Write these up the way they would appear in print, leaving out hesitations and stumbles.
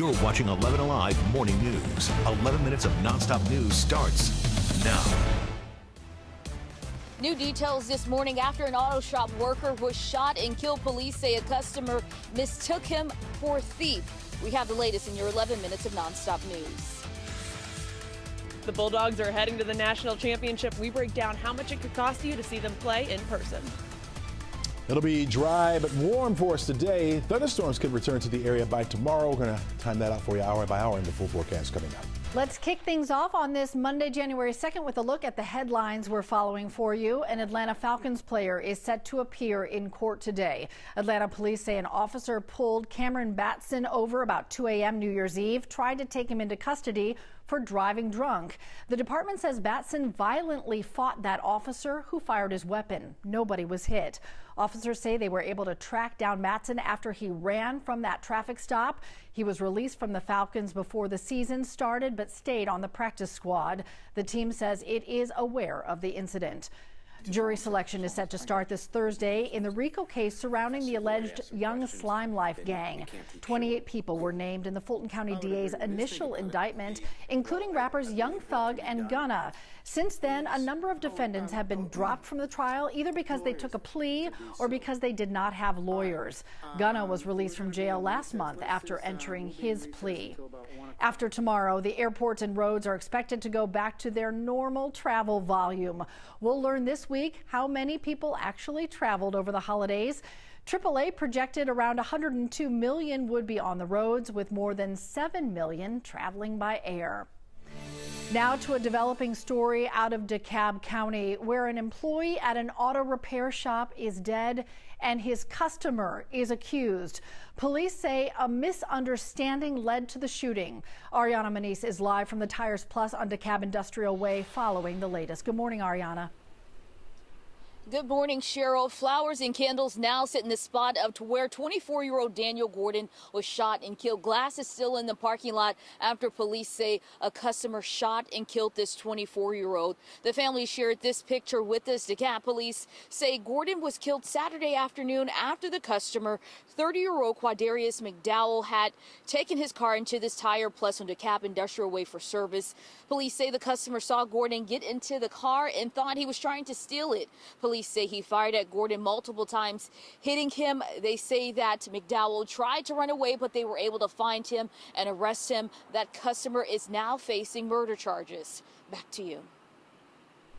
You're watching 11 Alive Morning News. 11 minutes of nonstop news starts now. New details this morning after an auto shop worker was shot and killed. Police say a customer mistook him for a thief. We have the latest in your 11 minutes of nonstop news. The Bulldogs are heading to the national championship. We break down how much it could cost you to see them play in person. It'll be dry but warm for us today. Thunderstorms could return to the area by tomorrow. We're going to time that out for you hour by hour in the full forecast coming up. Let's kick things off on this Monday, January 2nd with a look at the headlines we're following for you. An Atlanta Falcons player is set to appear in court today. Atlanta police say an officer pulled Cameron Batson over about 2 a.m. New Year's Eve, tried to take him into custody for driving drunk. The department says Batson violently fought that officer who fired his weapon. Nobody was hit. Officers say they were able to track down Batson after he ran from that traffic stop. He was released from the Falcons before the season started but stayed on the practice squad. The team says it is aware of the incident. Jury selection is set to start this Thursday in the RICO case surrounding the alleged Young Slime Life gang. 28 people were named in the Fulton County DA's initial indictment, including rappers Young Thug and Gunna. Since then, a number of defendants have been dropped from the trial, either because they took a plea or because they did not have lawyers. Gunna was released from jail last month after entering his plea. After tomorrow, the airports and roads are expected to go back to their normal travel volume. We'll learn this week how many people actually traveled over the holidays. AAA projected around 102 million would be on the roads, with more than 7 million traveling by air. Now to a developing story out of DeKalb County, where an employee at an auto repair shop is dead and his customer is accused. Police say a misunderstanding led to the shooting. Ariana Manis is live from the Tires Plus on DeKalb Industrial Way following the latest. Good morning, Ariana. Good morning, Cheryl. Flowers and candles now sit in the spot of to where 24-year-old Daniel Gordon was shot and killed. Glass is still in the parking lot after police say a customer shot and killed this 24-year-old. The family shared this picture with us. DeKalb police say Gordon was killed Saturday afternoon after the customer, 30-year-old Quadarius McDowell, had taken his car into this Tire Plus on DeKalb Industrial Way for service. Police say the customer saw Gordon get into the car and thought he was trying to steal it. Police say he fired at Gordon multiple times, hitting him. They say that McDowell tried to run away, but they were able to find him and arrest him. That customer is now facing murder charges. Back to you,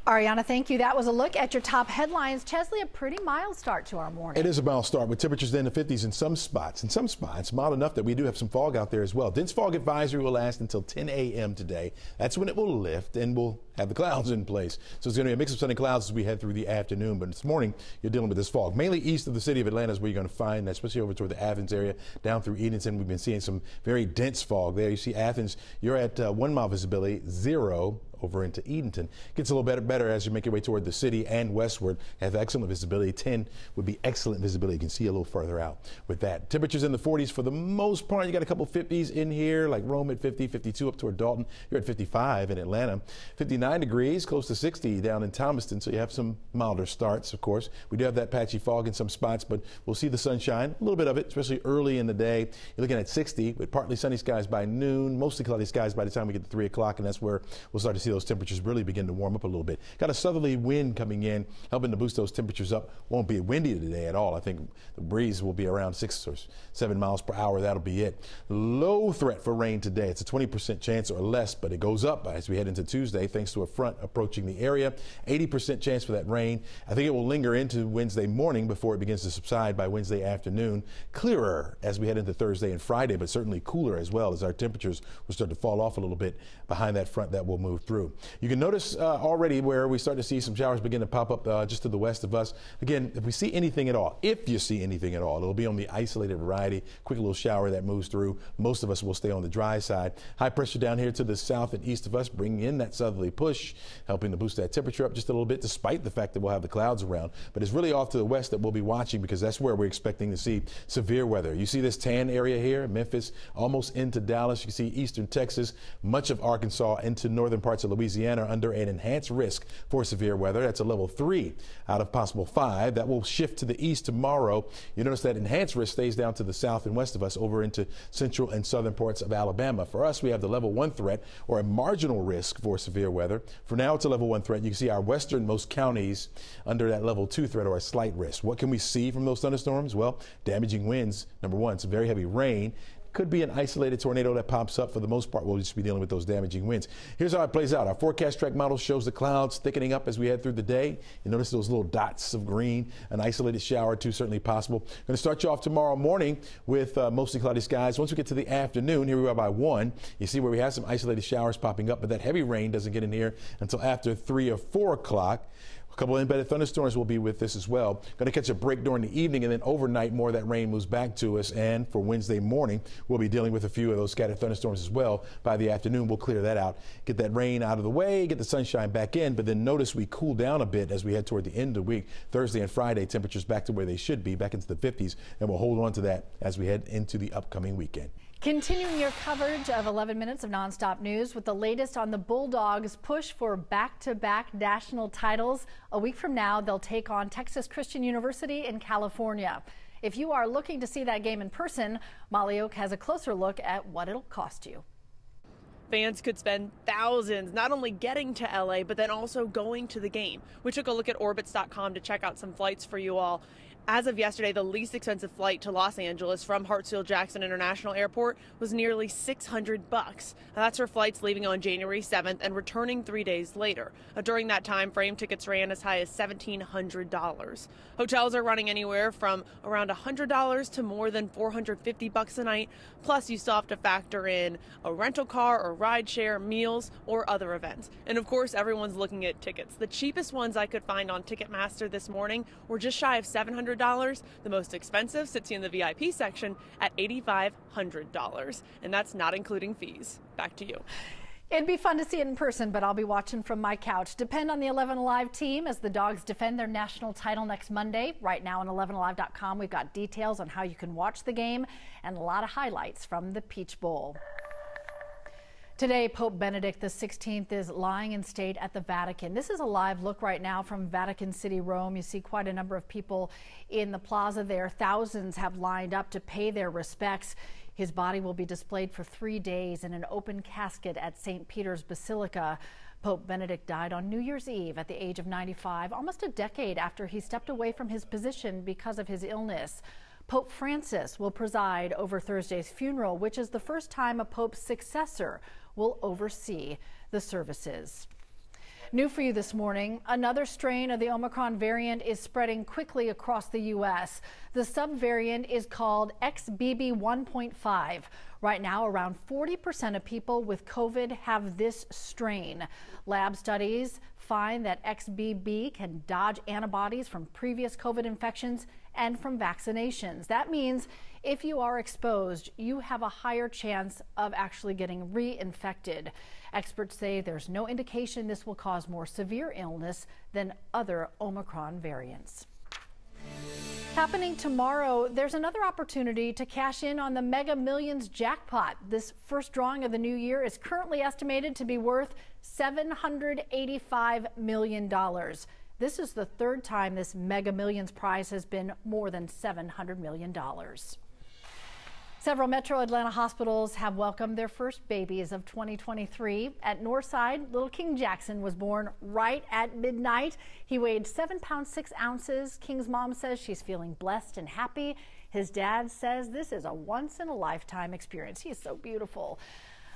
Ariana. Thank you. That was a look at your top headlines. Chesley, a pretty mild start to our morning. It is a mild start with temperatures in the 50s in some spots. Mild enough that we do have some fog out there as well. Dense fog advisory will last until 10 a.m. today. That's when it will lift and we'll have the clouds in place. So it's going to be a mix of sun and clouds as we head through the afternoon. But this morning, you're dealing with this fog. Mainly east of the city of Atlanta is where you're going to find that, especially over toward the Athens area, down through Edenton. We've been seeing some very dense fog there. You see Athens, you're at 1 mile visibility, 0. Over into Edenton. Gets a little better as you make your way toward the city and westward. Have excellent visibility. 10 would be excellent visibility. You can see a little further out with that. Temperatures in the 40s for the most part. You got a couple 50s in here, like Rome at 50, 52 up toward Dalton. You're at 55 in Atlanta. 59 degrees, close to 60 down in Thomaston. So you have some milder starts, of course. We do have that patchy fog in some spots, but we'll see the sunshine, a little bit of it, especially early in the day. You're looking at 60 with partly sunny skies by noon, mostly cloudy skies by the time we get to 3 o'clock, and that's where we'll start to see those temperatures really begin to warm up a little bit. Got a southerly wind coming in, helping to boost those temperatures up. Won't be windy today at all. I think the breeze will be around 6 or 7 miles per hour. That'll be it. Low threat for rain today. It's a 20% chance or less, but it goes up as we head into Tuesday thanks to a front approaching the area. 80% chance for that rain. I think it will linger into Wednesday morning before it begins to subside by Wednesday afternoon. Clearer as we head into Thursday and Friday, but certainly cooler as well as our temperatures will start to fall off a little bit behind that front that will move through. You can notice already where we start to see some showers begin to pop up just to the west of us. Again, if we see anything at all, if you see anything at all, it'll be on the isolated variety. Quick little shower that moves through. Most of us will stay on the dry side. High pressure down here to the south and east of us, bringing in that southerly push, helping to boost that temperature up just a little bit, despite the fact that we'll have the clouds around. But it's really off to the west that we'll be watching, because that's where we're expecting to see severe weather. You see this tan area here, Memphis, almost into Dallas. You can see eastern Texas, much of Arkansas, into northern parts of Louisiana under an enhanced risk for severe weather. That's a level 3 out of possible 5. That will shift to the east tomorrow. You notice that enhanced risk stays down to the south and west of us over into central and southern parts of Alabama. For us, we have the level 1 threat, or a marginal risk for severe weather. For now, it's a level 1 threat. You can see our westernmost counties under that level 2 threat, or a slight risk. What can we see from those thunderstorms? Well, damaging winds, number one, some very heavy rain. Could be an isolated tornado that pops up. For the most part, we'll just be dealing with those damaging winds. Here's how it plays out. Our forecast track model shows the clouds thickening up as we head through the day. You notice those little dots of green, an isolated shower or two certainly possible. Going to start you off tomorrow morning with mostly cloudy skies. Once we get to the afternoon, here we are by 1. You see where we have some isolated showers popping up, but that heavy rain doesn't get in here until after 3 or 4 o'clock. A couple of embedded thunderstorms will be with this as well. Going to catch a break during the evening, and then overnight more of that rain moves back to us. And for Wednesday morning, we'll be dealing with a few of those scattered thunderstorms as well. By the afternoon, we'll clear that out, get that rain out of the way, get the sunshine back in. But then notice we cool down a bit as we head toward the end of the week. Thursday and Friday, temperatures back to where they should be, back into the 50s. And we'll hold on to that as we head into the upcoming weekend. Continuing your coverage of 11 minutes of nonstop news with the latest on the Bulldogs' push for back-to-back national titles. A week from now, they'll take on Texas Christian University in California. If you are looking to see that game in person, Molly Oak has a closer look at what it'll cost you. Fans could spend thousands not only getting to LA, but then also going to the game. We took a look at Orbitz.com to check out some flights for you all. As of yesterday, the least expensive flight to Los Angeles from Hartsfield Jackson International Airport was nearly $600. That's for flights leaving on January 7th and returning 3 days later. During that time frame, tickets ran as high as $1,700. Hotels are running anywhere from around $100 to more than $450 a night. Plus, you still have to factor in a rental car or rideshare, meals, or other events. And of course, everyone's looking at tickets. The cheapest ones I could find on Ticketmaster this morning were just shy of $700. The most expensive sits in the VIP section at $8,500, and that's not including fees. Back to you. It'd be fun to see it in person, but I'll be watching from my couch. Depend on the 11 Alive team as the Dogs defend their national title next Monday. Right now on 11alive.com, we've got details on how you can watch the game and a lot of highlights from the Peach Bowl. Today, Pope Benedict XVI is lying in state at the Vatican. This is a live look right now from Vatican City, Rome. You see quite a number of people in the plaza there. Thousands have lined up to pay their respects. His body will be displayed for 3 days in an open casket at St. Peter's Basilica. Pope Benedict died on New Year's Eve at the age of 95, almost a decade after he stepped away from his position because of his illness. Pope Francis will preside over Thursday's funeral, which is the first time a pope's successor will oversee the services. New for you this morning, another strain of the Omicron variant is spreading quickly across the U.S. The subvariant is called XBB 1.5. Right now, around 40% of people with COVID have this strain. Lab studies find that XBB can dodge antibodies from previous COVID infections and from vaccinations. That means if you are exposed, you have a higher chance of actually getting reinfected. Experts say there's no indication this will cause more severe illness than other Omicron variants. Happening tomorrow, there's another opportunity to cash in on the Mega Millions jackpot. This first drawing of the new year is currently estimated to be worth $785 million. This is the third time this Mega Millions prize has been more than $700 million. Several metro Atlanta hospitals have welcomed their first babies of 2023. At Northside, little King Jackson was born right at midnight. He weighed 7 pounds 6 ounces. King's mom says she's feeling blessed and happy. His dad says this is a once-in-a-lifetime experience. He is so beautiful.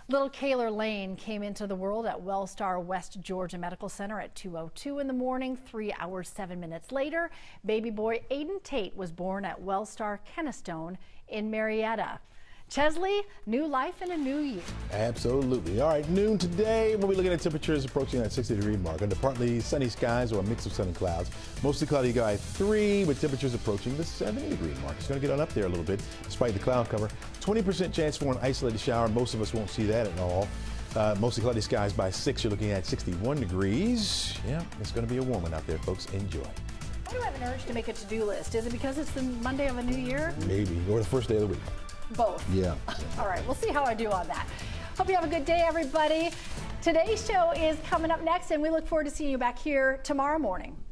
Little Kaler Lane came into the world at Wellstar West Georgia Medical Center at 2:02 in the morning. 3 hours 7 minutes later, baby boy Aiden Tate was born at Wellstar Kenistone in Marietta. Chesley, new life and a new year. Absolutely. All right, noon today, we'll be looking at temperatures approaching that 60-degree mark under partly sunny skies or a mix of sun and clouds. Mostly cloudy guy 3 with temperatures approaching the 70-degree mark. It's going to get on up there a little bit despite the cloud cover. 20% chance for an isolated shower. Most of us won't see that at all. Mostly cloudy skies by 6. You're looking at 61 degrees. Yeah, it's going to be a warm one out there, folks. Enjoy. Why do I have an urge to make a to-do list? Is it because it's the Monday of a new year? Maybe. Or the first day of the week. Both. Yeah. All right. We'll see how I do on that. Hope you have a good day, everybody. Today's show is coming up next, and we look forward to seeing you back here tomorrow morning.